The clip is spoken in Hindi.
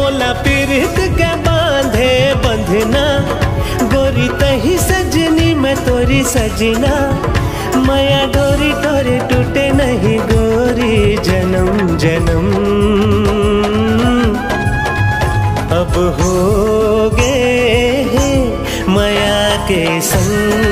मोला पीरित के बांधे बंधना। गोरी तही सजनी मैं तोरी सजना। माया डोरी तोरे टूटे नहीं गोरी जन्म जन्म। अब हो गए माया के संग।